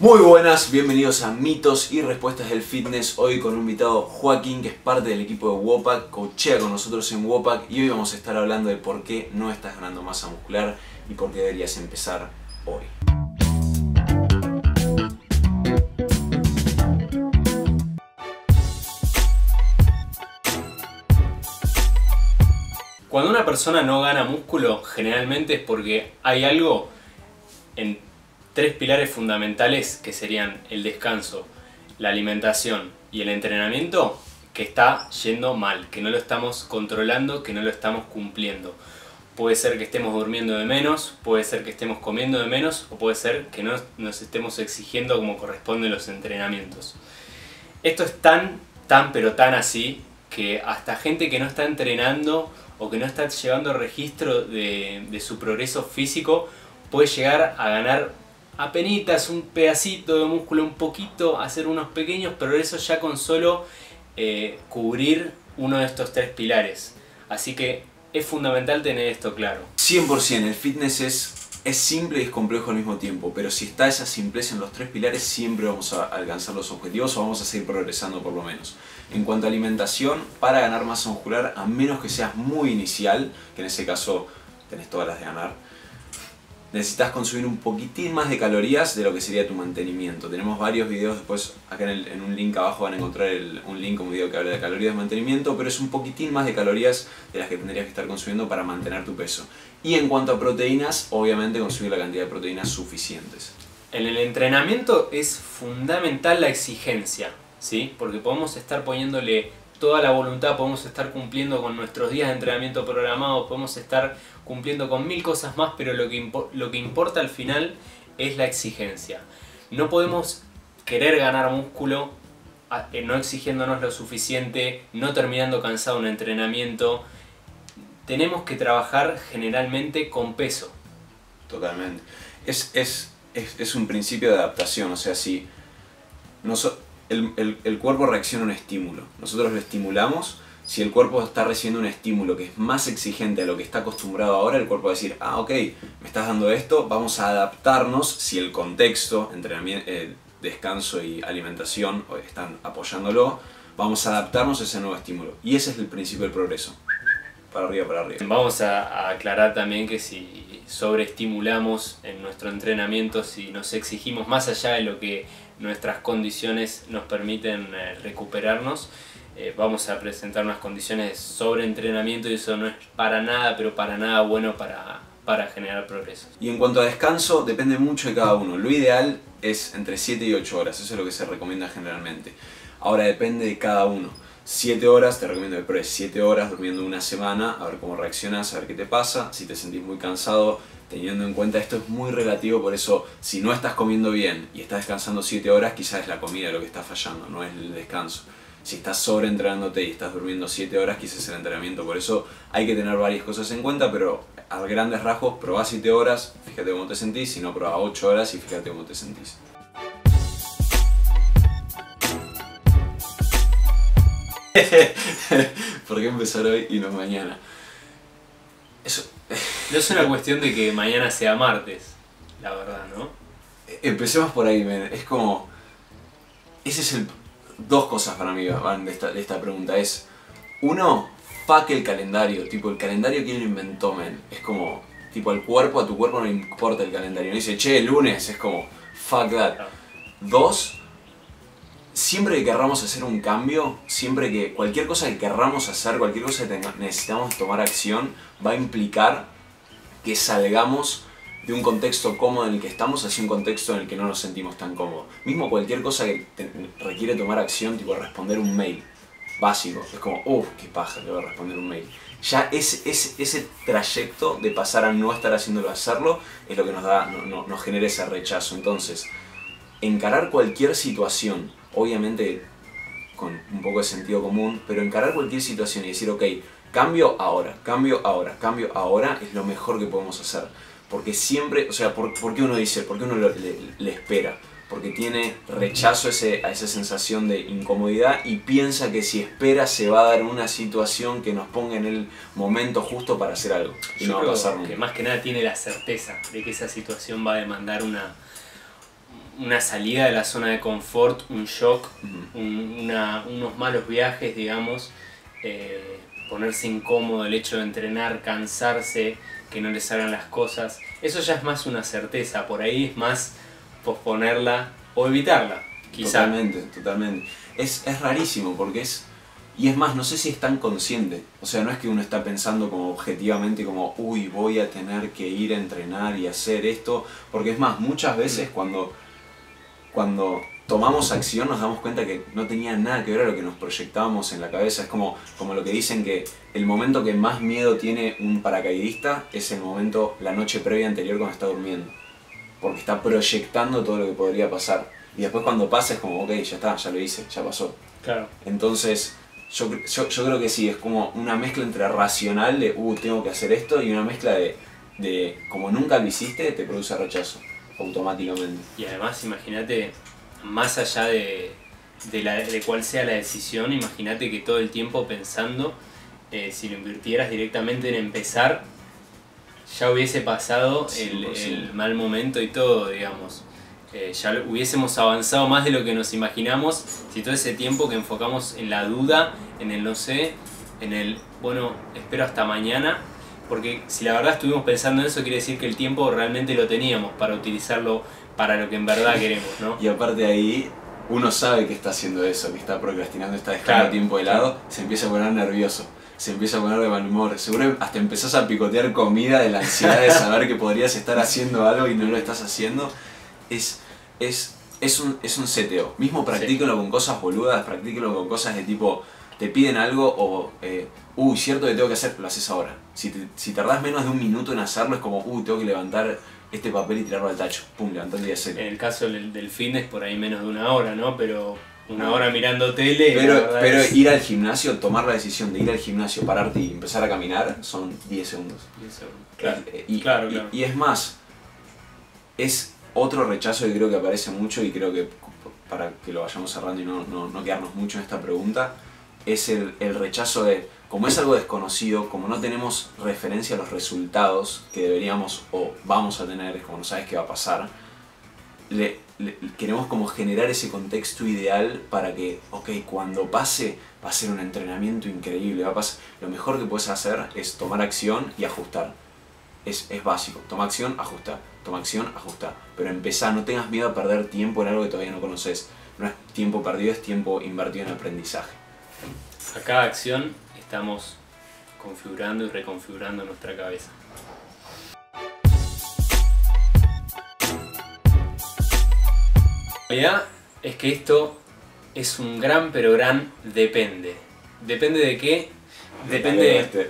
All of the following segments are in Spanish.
Muy buenas, bienvenidos a Mitos y Respuestas del Fitness. Hoy con un invitado, Joaquín, que es parte del equipo de Uopak, coachea con nosotros en Uopak, y hoy vamos a estar hablando de por qué no estás ganando masa muscular y por qué deberías empezar hoy. Cuando una persona no gana músculo, generalmente es porque hay algo en tres pilares fundamentales, que serían el descanso, la alimentación y el entrenamiento, que está yendo mal, que no lo estamos controlando, que no lo estamos cumpliendo. Puede ser que estemos durmiendo de menos, puede ser que estemos comiendo de menos, o puede ser que no nos estemos exigiendo como corresponden los entrenamientos. Esto es tan así que hasta gente que no está entrenando o que no está llevando registro de su progreso físico puede llegar a ganar apenitas un pedacito de músculo, un poquito, hacer unos pequeños progresos ya con solo cubrir uno de estos tres pilares. Así que es fundamental tener esto claro. 100%, el fitness es simple y es complejo al mismo tiempo, pero si está esa simpleza en los tres pilares, siempre vamos a alcanzar los objetivos o vamos a seguir progresando por lo menos. En cuanto a alimentación, para ganar masa muscular, a menos que seas muy inicial, que en ese caso tenés todas las de ganar, necesitas consumir un poquitín más de calorías de lo que sería tu mantenimiento. Tenemos varios videos después, acá en un link abajo van a encontrar un link, un video que habla de calorías de mantenimiento, pero es un poquitín más de calorías de las que tendrías que estar consumiendo para mantener tu peso. Y en cuanto a proteínas, obviamente consumir la cantidad de proteínas suficientes. En el entrenamiento es fundamental la exigencia, ¿sí? Porque podemos estar poniéndole toda la voluntad, podemos estar cumpliendo con nuestros días de entrenamiento programados, podemos estar cumpliendo con mil cosas más, pero lo que importa al final es la exigencia. No podemos querer ganar músculo no exigiéndonos lo suficiente, no terminando cansado un entrenamiento. Tenemos que trabajar generalmente con peso. Totalmente. Es un principio de adaptación, o sea, si nosotros... El cuerpo reacciona a un estímulo, nosotros lo estimulamos, si el cuerpo está recibiendo un estímulo que es más exigente a lo que está acostumbrado ahora, el cuerpo va a decir, ah, ok, me estás dando esto, vamos a adaptarnos. Si el contexto, entrenamiento, descanso y alimentación están apoyándolo, vamos a adaptarnos a ese nuevo estímulo. Y ese es el principio del progreso, para arriba, para arriba. Vamos a aclarar también que si sobreestimulamos en nuestro entrenamiento, si nos exigimos más allá de lo que nuestras condiciones nos permiten recuperarnos, vamos a presentar unas condiciones de sobreentrenamiento y eso no es para nada, pero para nada bueno para generar progresos. Y en cuanto a descanso, depende mucho de cada uno. Lo ideal es entre 7 y 8 horas, eso es lo que se recomienda generalmente. Ahora depende de cada uno. 7 horas, te recomiendo que pruebes 7 horas durmiendo una semana, a ver cómo reaccionas, a ver qué te pasa, si te sentís muy cansado. Teniendo en cuenta esto es muy relativo, por eso si no estás comiendo bien y estás descansando 7 horas, quizás es la comida lo que está fallando, no es el descanso. Si estás sobreentrenándote y estás durmiendo 7 horas, quizás es el entrenamiento. Por eso hay que tener varias cosas en cuenta, pero a grandes rasgos, probá 7 horas, fíjate cómo te sentís, si no, probá 8 horas y fíjate cómo te sentís. ¿Por qué empezar hoy y no mañana? Eso... No es una cuestión de que mañana sea martes, la verdad, ¿no? Empecemos por ahí, man. Es como... Ese es el... Dos cosas para mí van de esta pregunta. Es... Uno, fuck el calendario. Tipo, el calendario, ¿quién lo inventó, man? Es como... Tipo, a tu cuerpo no le importa el calendario. No dice, che, lunes. Es como... Fuck that. No. Dos... Siempre que querramos hacer un cambio, siempre que cualquier cosa que querramos hacer, cualquier cosa que necesitamos tomar acción, va a implicar que salgamos de un contexto cómodo en el que estamos hacia un contexto en el que no nos sentimos tan cómodos. Mismo cualquier cosa que requiere tomar acción, tipo responder un mail básico, es como, uff, qué paja, le voy a responder un mail. Ya ese trayecto de pasar a no estar haciéndolo a hacerlo es lo que nos genera ese rechazo. Entonces, encarar cualquier situación, obviamente con un poco de sentido común, pero encarar cualquier situación y decir, ok, cambio ahora, cambio ahora, cambio ahora, es lo mejor que podemos hacer. Porque siempre, o sea, ¿por qué uno dice? ¿Por qué uno le espera? Porque tiene rechazo a esa sensación de incomodidad y piensa que si espera se va a dar una situación que nos ponga en el momento justo para hacer algo. Y no va a pasar nunca. Que más que nada tiene la certeza de que esa situación va a demandar una una salida de la zona de confort, un shock, unos malos viajes, digamos, ponerse incómodo, el hecho de entrenar, cansarse, que no les salgan las cosas, eso ya es más una certeza, por ahí es más posponerla o evitarla, quizá. Totalmente, totalmente. Es rarísimo porque es... Y es más, no sé si es tan consciente, o sea, no es que uno está pensando como objetivamente como uy, voy a tener que ir a entrenar y hacer esto, porque es más, muchas veces cuando tomamos acción nos damos cuenta que no tenía nada que ver a lo que nos proyectábamos en la cabeza. Es como lo que dicen que el momento que más miedo tiene un paracaidista es el momento, la noche previa anterior cuando está durmiendo, porque está proyectando todo lo que podría pasar, y después cuando pasa es como, ok, ya está, ya lo hice, ya pasó. Claro. Entonces... Yo creo que sí, es como una mezcla entre racional de tengo que hacer esto, y una mezcla de como nunca lo hiciste, te produce rechazo automáticamente. Y además imagínate, más allá de cuál sea la decisión, imagínate que todo el tiempo pensando, si lo invirtieras directamente en empezar, ya hubiese pasado el mal momento y todo, digamos. Ya hubiésemos avanzado más de lo que nos imaginamos si todo ese tiempo que enfocamos en la duda, en el no sé, en el bueno, espero hasta mañana, porque si la verdad estuvimos pensando en eso, quiere decir que el tiempo realmente lo teníamos para utilizarlo para lo que en verdad queremos, ¿no? Y aparte ahí uno sabe que está haciendo eso, que está procrastinando, está dejando tiempo de lado, se empieza a poner nervioso, se empieza a poner de mal humor, seguro hasta empezás a picotear comida de la ansiedad de saber que podrías estar haciendo algo y no lo estás haciendo. Es un seteo. Mismo practíquenlo con cosas boludas, practíquenlo con cosas de tipo, te piden algo o, cierto que tengo que hacer, lo haces ahora. Si tardás menos de un minuto en hacerlo es como, tengo que levantar este papel y tirarlo al tacho. Pum, levantalo y hacerlo. En el caso del fitness, por ahí menos de una hora, ¿no? Pero una hora mirando tele... Pero ir al gimnasio, tomar la decisión de ir al gimnasio, pararte y empezar a caminar, son 10 segundos. 10 segundos. Claro, claro. Y es más, es... Otro rechazo que creo que aparece mucho, y creo que para que lo vayamos cerrando y no quedarnos mucho en esta pregunta, es el rechazo de, como es algo desconocido, como no tenemos referencia a los resultados que deberíamos o vamos a tener, es como no sabes qué va a pasar, queremos como generar ese contexto ideal para que, ok, cuando pase va a ser un entrenamiento increíble, va a pasar. Lo mejor que puedes hacer es tomar acción y ajustar. Es básico, toma acción, ajusta, toma acción, ajusta, pero empezá, no tengas miedo a perder tiempo en algo que todavía no conoces. No es tiempo perdido, es tiempo invertido en aprendizaje. A cada acción estamos configurando y reconfigurando nuestra cabeza. La realidad es que esto es un gran pero gran depende. ¿Depende de qué? ¿Depende de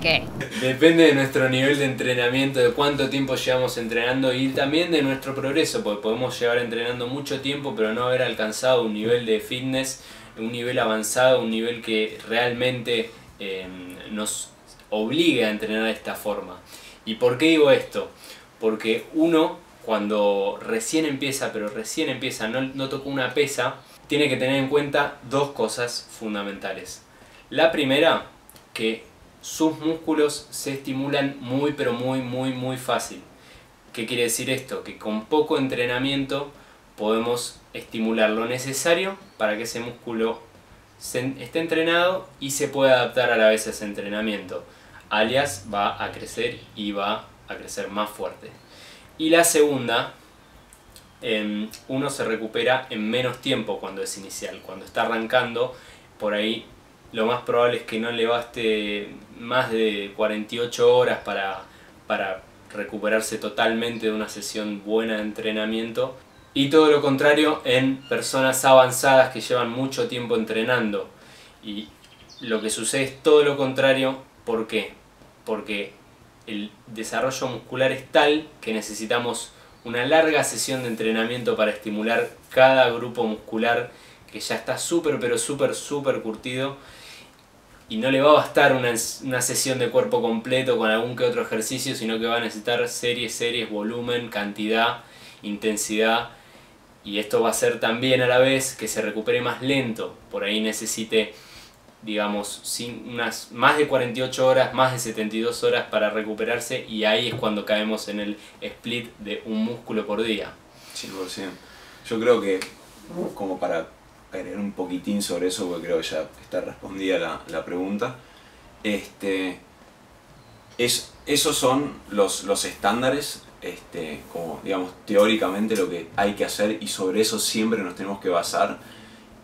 qué? Depende de nuestro nivel de entrenamiento, de cuánto tiempo llevamos entrenando y también de nuestro progreso, porque podemos llevar entrenando mucho tiempo pero no haber alcanzado un nivel de fitness, un nivel avanzado, un nivel que realmente nos obligue a entrenar de esta forma. ¿Y por qué digo esto? Porque uno cuando recién empieza, no tocó una pesa, tiene que tener en cuenta dos cosas fundamentales. La primera, que sus músculos se estimulan muy pero muy fácil. ¿Qué quiere decir esto? Que con poco entrenamiento podemos estimular lo necesario para que ese músculo esté entrenado y se pueda adaptar a la vez a ese entrenamiento. Alias, va a crecer y va a crecer más fuerte. Y la segunda... uno se recupera en menos tiempo cuando es inicial, cuando está arrancando, por ahí lo más probable es que no le baste más de 48 horas para recuperarse totalmente de una sesión buena de entrenamiento, y todo lo contrario en personas avanzadas que llevan mucho tiempo entrenando, y lo que sucede es todo lo contrario. ¿Por qué? Porque el desarrollo muscular es tal que necesitamos una larga sesión de entrenamiento para estimular cada grupo muscular que ya está súper curtido, y no le va a bastar una sesión de cuerpo completo con algún que otro ejercicio, sino que va a necesitar series, volumen, cantidad, intensidad, y esto va a hacer también a la vez que se recupere más lento, por ahí necesite digamos, sin unas más de 48 horas, más de 72 horas para recuperarse, y ahí es cuando caemos en el split de un músculo por día. 100%. Yo creo que, como para agregar un poquitín sobre eso, porque creo que ya está respondida la pregunta, esos son los estándares, como digamos teóricamente lo que hay que hacer, y sobre eso siempre nos tenemos que basar,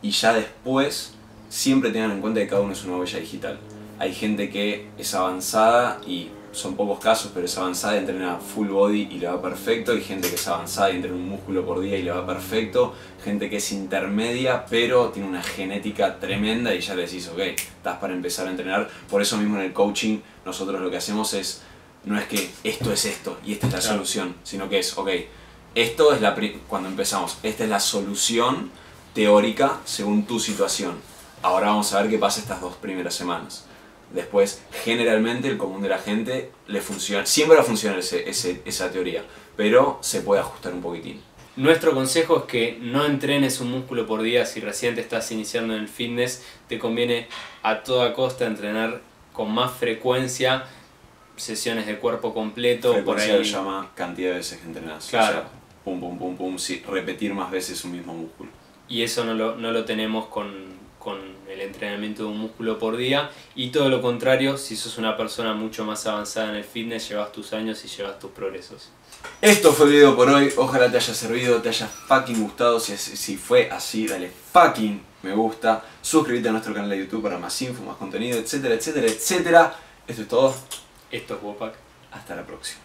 y ya después siempre tengan en cuenta que cada uno es una huella digital. Hay gente que es avanzada, y son pocos casos, pero es avanzada y entrena full body y le va perfecto. Hay gente que es avanzada y entrena un músculo por día y le va perfecto. Gente que es intermedia pero tiene una genética tremenda y ya le decís, ok, estás para empezar a entrenar. Por eso mismo en el coaching nosotros lo que hacemos es, no es que esto es esto y esta es la solución, sino que es, ok, esto es cuando empezamos, esta es la solución teórica según tu situación. Ahora vamos a ver qué pasa estas dos primeras semanas. Después, generalmente, el común de la gente le funciona, siempre va a funcionar esa teoría, pero se puede ajustar un poquitín. Nuestro consejo es que no entrenes un músculo por día. Si recién te estás iniciando en el fitness, te conviene a toda costa entrenar con más frecuencia, sesiones de cuerpo completo. Frecuencia por ahí llama cantidad de veces que entrenás. Claro. O sea, pum, pum, pum, pum, sí, repetir más veces un mismo músculo. Y eso no lo tenemos con el entrenamiento de un músculo por día, y todo lo contrario si sos una persona mucho más avanzada en el fitness, llevas tus años y llevas tus progresos. Esto fue el video por hoy, ojalá te haya servido, te haya fucking gustado. Si fue así, dale fucking me gusta, suscríbete a nuestro canal de YouTube para más info, más contenido, etcétera, etcétera, etcétera. Esto es todo, esto es Uopak, hasta la próxima.